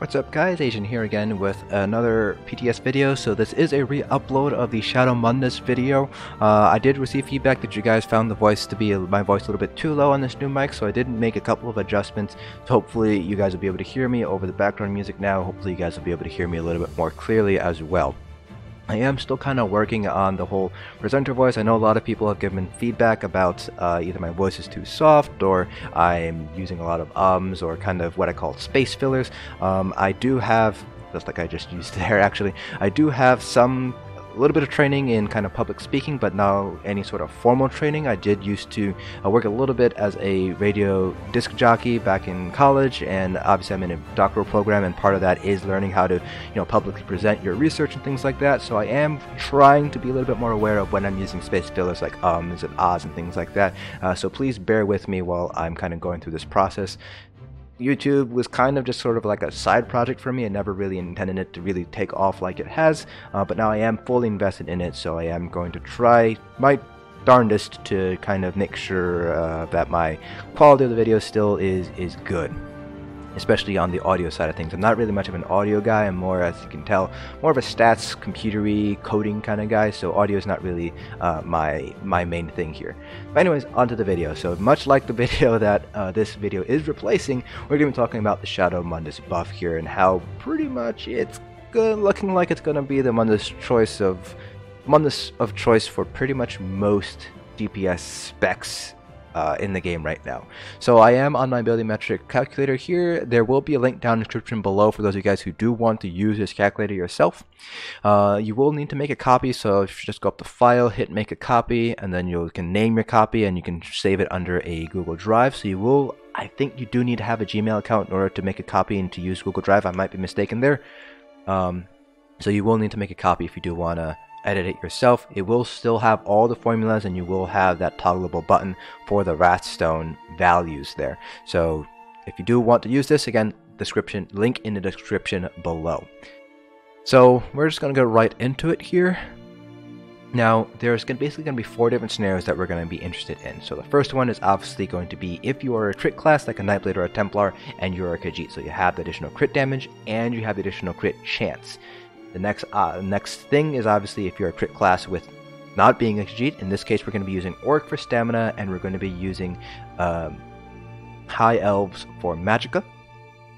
What's up guys, Asian here again with another PTS video. So this is a re-upload of the Shadow Mundus video. I did receive feedback that you guys found the voice to be my voice a little bit too low on this new mic, so I did make a couple of adjustments. So hopefully you guys will be able to hear me over the background music now. Hopefully you guys will be able to hear me a little bit more clearly as well. I am still kind of working on the whole presenter voice. I know a lot of people have given feedback about either my voice is too soft or I'm using a lot of ums or kind of what I call space fillers. I do have, just like I just used there actually, I do have some little bit of training in kind of public speaking, but not any sort of formal training. I did used to work a little bit as a radio disc jockey back in college, and obviously I'm in a doctoral program, and part of that is learning how to, you know, publicly present your research and things like that. So I am trying to be a little bit more aware of when I'm using space fillers like ums and ahs and things like that. So please bear with me while I'm kind of going through this process. YouTube was kind of just sort of like a side project for me. I never really intended it to really take off like it has, but now I am fully invested in it, so I am going to try my darndest to kind of make sure that my quality of the video still is good, especially on the audio side of things. I'm not really much of an audio guy. I'm more, as you can tell, more of a stats, computery, coding kind of guy, so audio is not really my main thing here. But anyways, onto the video. So much like the video that this video is replacing, we're going to be talking about the Shadow Mundus buff here and how pretty much it's looking like it's going to be the Mundus of choice for pretty much most DPS specs in the game right now. So I am on my Buildimetric calculator here. There will be a link down in the description below for those of you guys who do want to use this calculator yourself. You will need to make a copy, so if you just go up to File, hit Make a Copy, and then you can name your copy and you can save it under a Google Drive. So you will, I think you do need to have a Gmail account in order to make a copy and to use Google Drive. I might be mistaken there. So you will need to make a copy if you do want to edit it yourself. It will still have all the formulas, and you will have that toggleable button for the Wrathstone values there. So if you do want to use this, again, description link in the description below. So we're just going to go right into it here. Now, there's basically going to be four different scenarios that we're going to be interested in. So the first one is obviously going to be if you are a crit class like a Nightblade or a Templar, and you're a Khajiit, so you have the additional crit damage and you have the additional crit chance. The next thing is obviously if you're a crit class with not being a Khajiit. In this case, we're going to be using Orc for stamina, and we're going to be using High Elves for Magicka.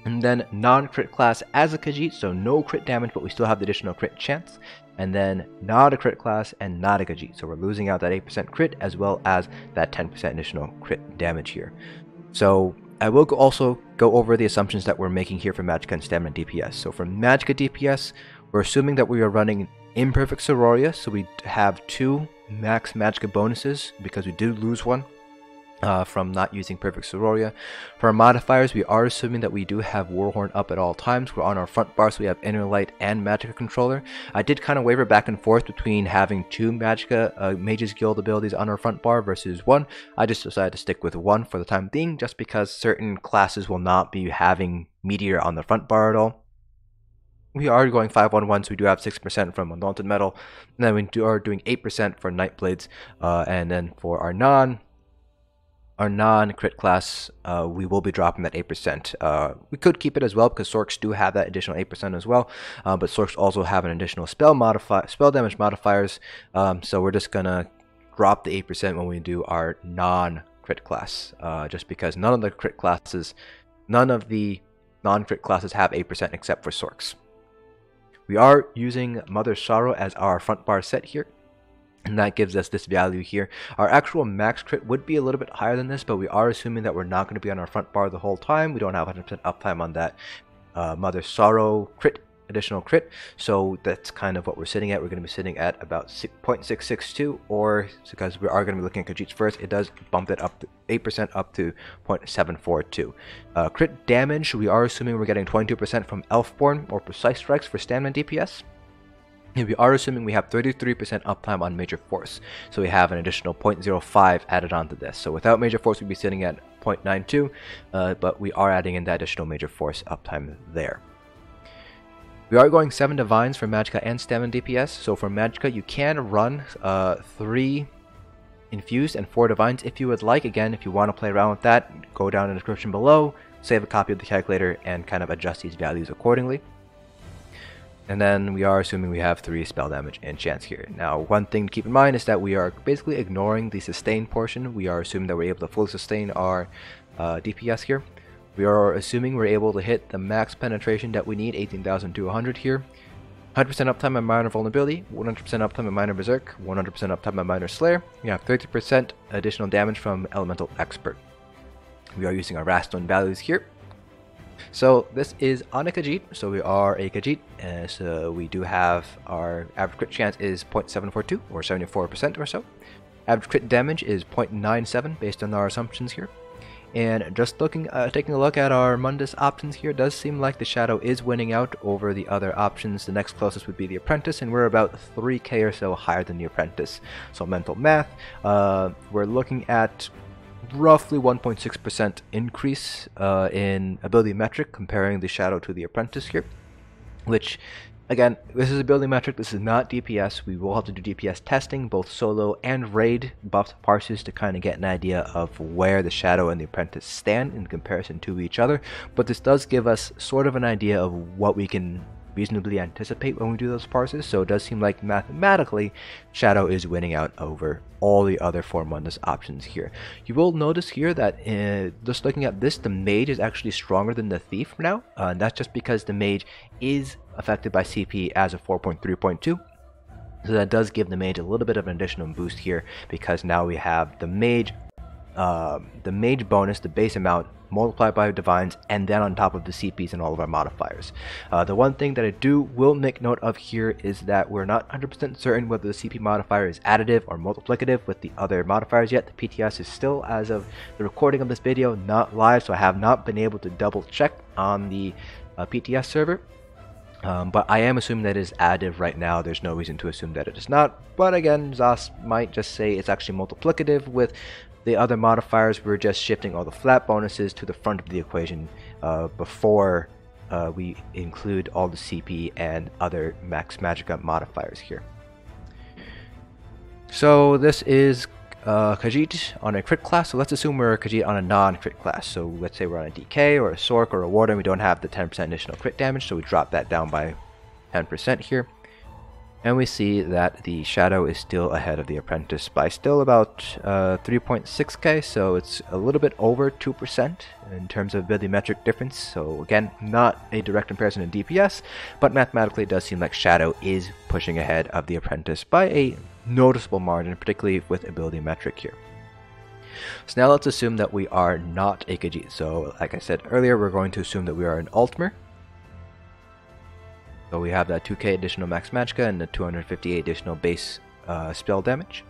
And then non-crit class as a Khajiit, so no crit damage, but we still have the additional crit chance. And then not a crit class and not a Khajiit, so we're losing out that 8% crit as well as that 10% additional crit damage here. So I will also go over the assumptions that we're making here for Magicka and stamina DPS. So for Magicka DPS, we're assuming that we are running Imperfect Sororia, so we have two max Magicka bonuses because we did lose one from not using Perfect Sororia. For our modifiers, we are assuming that we do have Warhorn up at all times. We're on our front bar, so we have Inner Light and Magicka Controller. I did kind of waver back and forth between having two Magicka Mage's Guild abilities on our front bar versus one. I just decided to stick with one for the time being, just because certain classes will not be having Meteor on the front bar at all. We are going 5-1-1, so we do have 6% from Undaunted Metal, and then we are doing 8% for Nightblades, and then for our non-crit class, we will be dropping that 8%. We could keep it as well, because Sorcs do have that additional 8% as well, but Sorcs also have an additional spell damage modifiers, so we're just going to drop the 8% when we do our non-crit class, just because none of the non-crit classes have 8% except for Sorcs. We are using Mother Sorrow as our front bar set here, and that gives us this value here. Our actual max crit would be a little bit higher than this, but we are assuming that we're not going to be on our front bar the whole time. We don't have 100% uptime on that Mother Sorrow crit, additional crit, so that's kind of what we're sitting at. We're going to be sitting at about 0.662, or because we are going to be looking at Khajiits first, it does bump it up to 8% up to 0.742. Crit damage, we are assuming we're getting 22% from Elfborn or precise strikes for stamina DPS, and we are assuming we have 33% uptime on Major Force, so we have an additional 0.05 added onto this. So without Major Force, we'd be sitting at 0.92, but we are adding in that additional Major Force uptime there. We are going 7 Divines for Magicka and stamina DPS. So for Magicka, you can run 3 Infused and 4 Divines if you would like. Again, if you want to play around with that, go down in the description below, save a copy of the calculator and kind of adjust these values accordingly. And then we are assuming we have 3 spell damage and chance here. Now, one thing to keep in mind is that we are basically ignoring the sustain portion. We are assuming that we're able to fully sustain our DPS here. We are assuming we're able to hit the max penetration that we need, 18,200 here. 100% uptime and minor vulnerability, 100% uptime and minor berserk, 100% uptime and minor slayer. We have 30% additional damage from elemental expert. We are using our Raston values here. So this is on a Khajiit, so we are a Khajiit, and so we do have our average crit chance is 0.742 or 74% or so. Average crit damage is 0.97 based on our assumptions here. And just looking, taking a look at our Mundus options here, does seem like the Shadow is winning out over the other options. The next closest would be the Apprentice, and we're about 3k or so higher than the Apprentice. So mental math, we're looking at roughly 1.6% increase in ability metric comparing the Shadow to the Apprentice here, which again, this is ability metric, this is not DPS. We will have to do DPS testing, both solo and raid buffed parses, to kind of get an idea of where the Shadow and the Apprentice stand in comparison to each other, but this does give us sort of an idea of what we can reasonably anticipate when we do those parses. So it does seem like mathematically Shadow is winning out over all the other 4 Mundus options here. You will notice here that just looking at this, the Mage is actually stronger than the Thief now, and that's just because the Mage is affected by CP as of 4.3.2. So that does give the Mage a little bit of an additional boost here, because now we have the Mage bonus, the base amount, multiplied by Divines, and then on top of the CPs and all of our modifiers. The one thing that I will make note of here is that we're not 100% certain whether the CP modifier is additive or multiplicative with the other modifiers yet. The PTS is still, as of the recording of this video, not live, so I have not been able to double check on the PTS server. But I am assuming that it is additive right now. There's no reason to assume that it is not. But again, Zos might just say it's actually multiplicative with the other modifiers. We're just shifting all the flat bonuses to the front of the equation before we include all the CP and other max Magicka modifiers here. So this is Khajiit on a crit class, so let's assume we're a Khajiit on a non-crit class. So let's say we're on a DK or a Sorc or a Warden. We don't have the 10% additional crit damage, so we drop that down by 10% here. And we see that the Shadow is still ahead of the Apprentice by still about 3.6k, so it's a little bit over 2% in terms of ability metric difference. So again, not a direct comparison to DPS, but mathematically it does seem like Shadow is pushing ahead of the Apprentice by a noticeable margin, particularly with ability metric here. So now let's assume that we are not a Khajiit. So like I said earlier, we're going to assume that we are an Altmer. So we have that 2k additional max Magicka and the 250 additional base spell damage.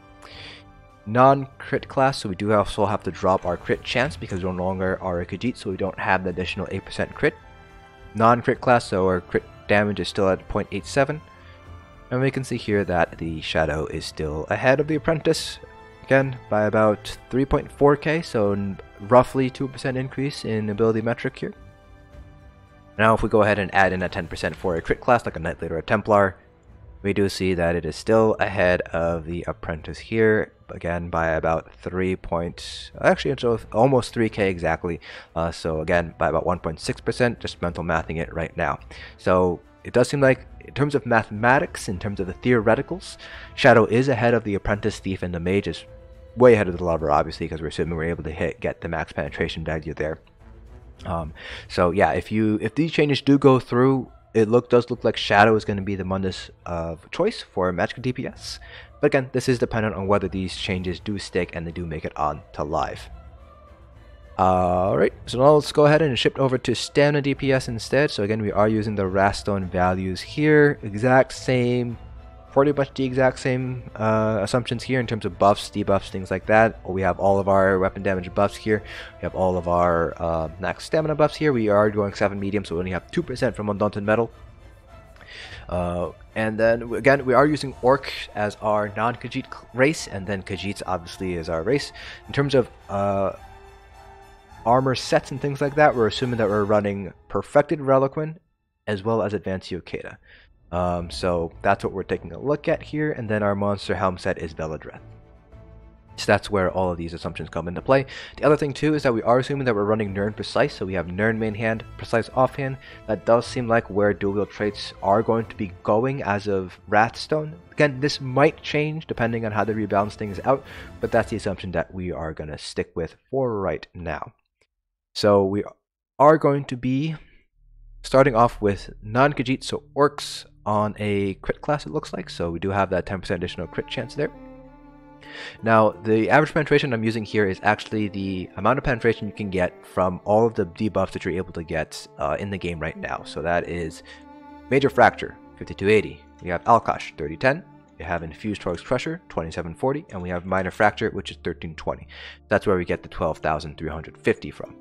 Non-crit class, so we do also have to drop our crit chance because we no longer are a Khajiit, so we don't have the additional 8% crit. Non-crit class, so our crit damage is still at 0.87. And we can see here that the Shadow is still ahead of the Apprentice, again, by about 3.4k, so roughly 2% increase in ability metric here. Now if we go ahead and add in a 10% for a crit class like a Knight Leader or a Templar, we do see that it is still ahead of the Apprentice here, again by about almost 3k exactly, so again by about 1.6%, just mental mathing it right now. So it does seem like, in terms of mathematics, in terms of the theoreticals, Shadow is ahead of the Apprentice, Thief, and the Mage is way ahead of the Lover, obviously, because we're assuming we're able to get the max penetration value there. So yeah, if these changes do go through, it does look like Shadow is going to be the Mundus of choice for Magicka DPS. But again, this is dependent on whether these changes do stick and they do make it on to live. Alright, so now let's go ahead and shift over to Stamina DPS instead. So again, we are using the Wrathstone values here. Exact same, pretty much the exact same assumptions here in terms of buffs, debuffs, things like that. We have all of our weapon damage buffs here. We have all of our max stamina buffs here. We are going 7 medium, so we only have 2% from Undaunted Metal. And then again, we are using Orc as our non-Khajiit race, and then Khajiits obviously is our race. In terms of armor sets and things like that, we're assuming that we're running Perfected Reliquin as well as Advanced Yokeda. So that's what we're taking a look at here, and then our monster helm set is Veladreth. So that's where all of these assumptions come into play. The other thing too is that we are assuming that we're running Nirn Precise, so we have Nirn main hand, Precise offhand. That does seem like where dual wield traits are going to be going as of Wrathstone. Again, this might change depending on how they rebalance things out, but that's the assumption that we are going to stick with for right now. So we are going to be starting off with non-Khajiit, so Orcs on a crit class it looks like, so we do have that 10% additional crit chance there. Now, the average penetration I'm using here is actually the amount of penetration you can get from all of the debuffs that you're able to get in the game right now. So that is Major Fracture, 5280. We have Alkosh, 3010. We have Infused Torx Crusher, 2740. And we have Minor Fracture, which is 1320. That's where we get the 12,350 from.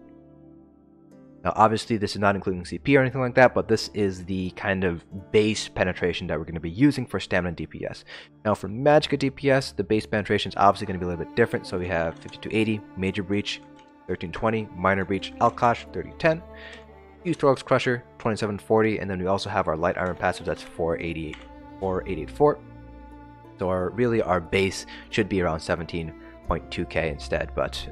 Now, obviously, this is not including CP or anything like that, but this is the kind of base penetration that we're going to be using for stamina and DPS. Now, for Magicka DPS, the base penetration is obviously going to be a little bit different. So we have 5280, Major Breach, 1320, Minor Breach, Alkosh, 3010, Used Torx Crusher, 2740, and then we also have our Light Iron Passive, that's 480, 4884. So our base should be around 17.2k instead, but...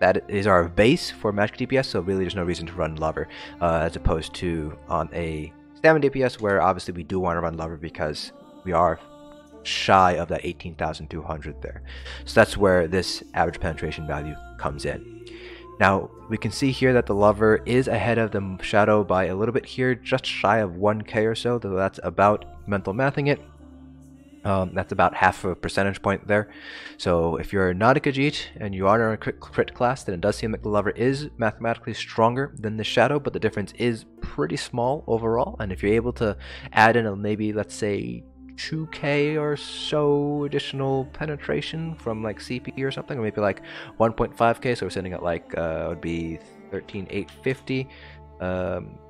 that is our base for Magicka DPS, so really there's no reason to run Lover as opposed to on a stamina DPS, where obviously we do want to run Lover because we are shy of that 18,200 there. So that's where this average penetration value comes in. Now we can see here that the Lover is ahead of the Shadow by a little bit here, just shy of 1k or so, though that's about mental mathing it. That's about half a percentage point there. So if you're not a Khajiit and you are in a crit class, then it does seem like the Lover is mathematically stronger than the Shadow, but the difference is pretty small overall. And if you're able to add in a maybe, let's say, 2k or so additional penetration from like CP or something, or maybe like 1.5k, so we're sending out like it would be 13,850.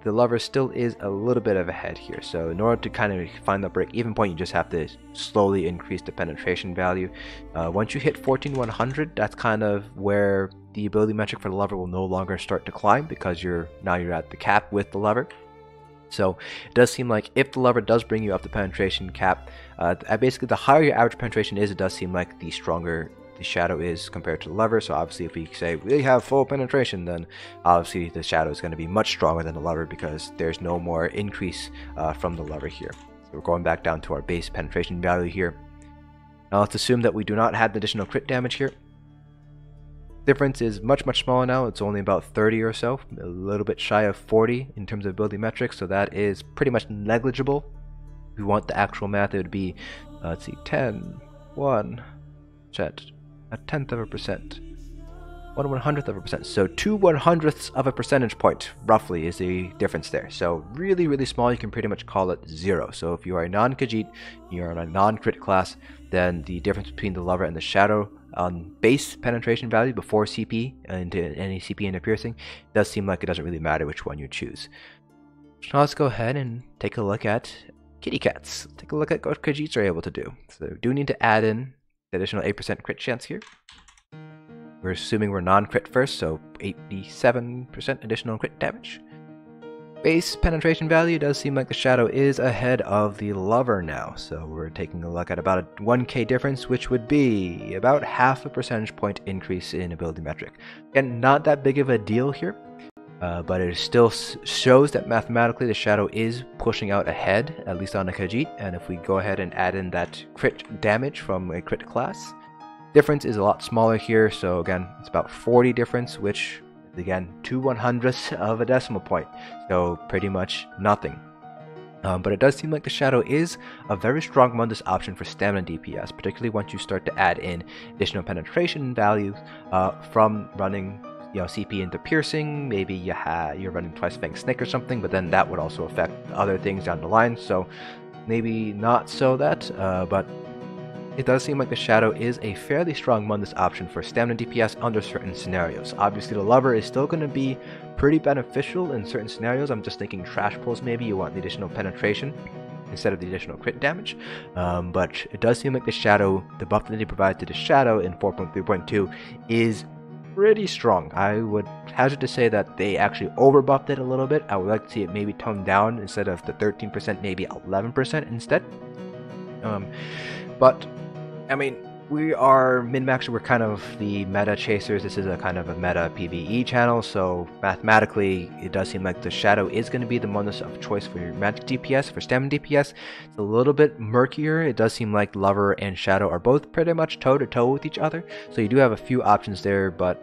The Lover still is a little bit of a head here, so in order to kind of find the break even point, you just have to slowly increase the penetration value. Once you hit 14,100, that's kind of where the ability metric for the Lover will no longer start to climb, because you're at the cap with the Lover. So it does seem like if the Lover does bring you up the penetration cap, basically the higher your average penetration is, it does seem like the stronger the Shadow is compared to the Lover. So obviously if we say we have full penetration, then obviously the Shadow is going to be much stronger than the Lover, because there's no more increase from the Lover here. So we're going back down to our base penetration value here. Now let's assume that we do not have the additional crit damage here. Difference is much smaller now. It's only about 30 or so, a little bit shy of 40 in terms of ability metrics, so that is pretty much negligible. If we want the actual math, it would be let's see, 10, 1, 10, a 10th of a percent, 1/100th of a percent, so 2/100ths of a percentage point roughly is the difference there. So really small, you can pretty much call it zero. So if you are a non-Khajiit, you're on a non-crit class, then the difference between the Lover and the Shadow on base penetration value before CP and any CP into piercing, it does seem like it doesn't really matter which one you choose. So let's go ahead and take a look at kitty cats, take a look at what Khajiits are able to do. So we do need to add in additional 8% crit chance here. We're assuming we're non-crit first, so 87% additional crit damage. Base penetration value does seem like the Shadow is ahead of the Lover now, so we're taking a look at about a 1k difference, which would be about half a percentage point increase in ability metric. Again, not that big of a deal here, but it still shows that mathematically the Shadow is pushing out ahead, at least on a Khajiit. And if we go ahead and add in that crit damage from a crit class, difference is a lot smaller here. So again, it's about 40 difference, which is again 2/100ths of a decimal point, so pretty much nothing. But it does seem like the Shadow is a very strong Mundus option for stamina DPS, particularly once you start to add in additional penetration values from running, you know, CP into piercing. Maybe you're running twice Fanged Snake or something, but then that would also affect other things down the line, so maybe not so that, but it does seem like the Shadow is a fairly strong Mundus option for stamina DPS under certain scenarios. Obviously the Lover is still going to be pretty beneficial in certain scenarios. I'm just thinking trash pulls, maybe you want the additional penetration instead of the additional crit damage, but it does seem like the Shadow, the buff that they provide to the Shadow in 4.3.2 is pretty strong. I would hazard to say that they actually overbuffed it a little bit. I would like to see it maybe toned down, instead of the 13%, maybe 11% instead. But I mean, We are min-maxing. We're kind of the meta chasers. This is a kind of a meta PvE channel, so mathematically it does seem like the Shadow is going to be the Mundus of choice for your magic DPS, for stamina DPS. It's a little bit murkier. It does seem like Lover and Shadow are both pretty much toe-to-toe with each other, so you do have a few options there, but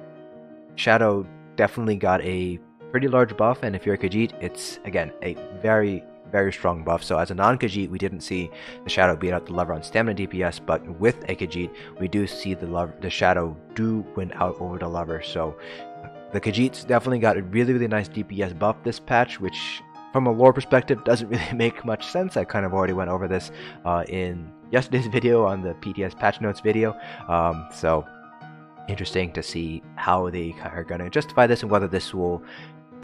Shadow definitely got a pretty large buff, and if you're a Khajiit, it's, again, a very... very strong buff. So as a non-Khajiit, we didn't see the Shadow beat out the Lover on stamina DPS, but with a Khajiit, we do see the Shadow do win out over the Lover. So the Khajiits definitely got a really, really nice DPS buff this patch, which from a lore perspective doesn't really make much sense. I kind of already went over this in yesterday's video on the PTS patch notes video. So interesting to see how they are going to justify this and whether this will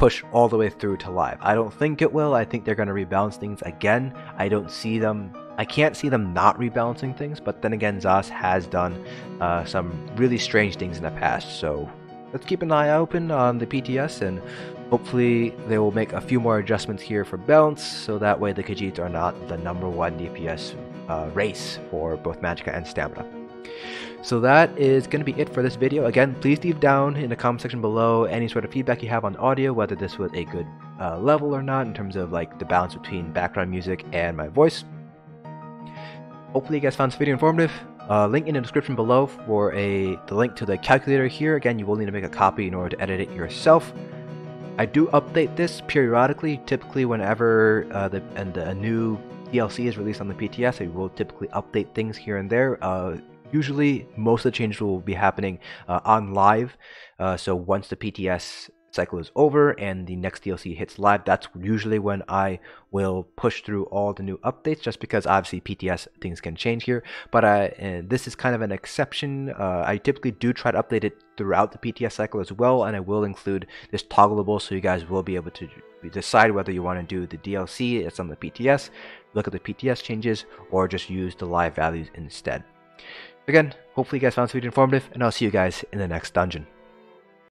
push all the way through to live. I don't think it will. I think they're going to rebalance things again. I can't see them not rebalancing things, but then again, Zos has done some really strange things in the past, so let's keep an eye open on the PTS, and hopefully they will make a few more adjustments here for balance, so that way the Khajiits are not the number one DPS race for both Magicka and Stamina. So that is going to be it for this video. Again, please leave down in the comment section below any sort of feedback you have on audio, whether this was a good level or not in terms of like the balance between background music and my voice. Hopefully you guys found this video informative. Link in the description below for the link to the calculator here. Again, you will need to make a copy in order to edit it yourself. I do update this periodically, typically whenever a new DLC is released on the PTS. I will typically update things here and there. Usually, most of the changes will be happening on live, so once the PTS cycle is over and the next DLC hits live, that's usually when I will push through all the new updates, just because obviously PTS things can change here, but this is kind of an exception. I typically do try to update it throughout the PTS cycle as well, and I will include this toggleable, so you guys will be able to decide whether you want to do the DLC that's on the PTS, look at the PTS changes, or just use the live values instead. Again, hopefully you guys found this video informative, and I'll see you guys in the next dungeon.